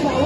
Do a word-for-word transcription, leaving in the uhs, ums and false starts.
now.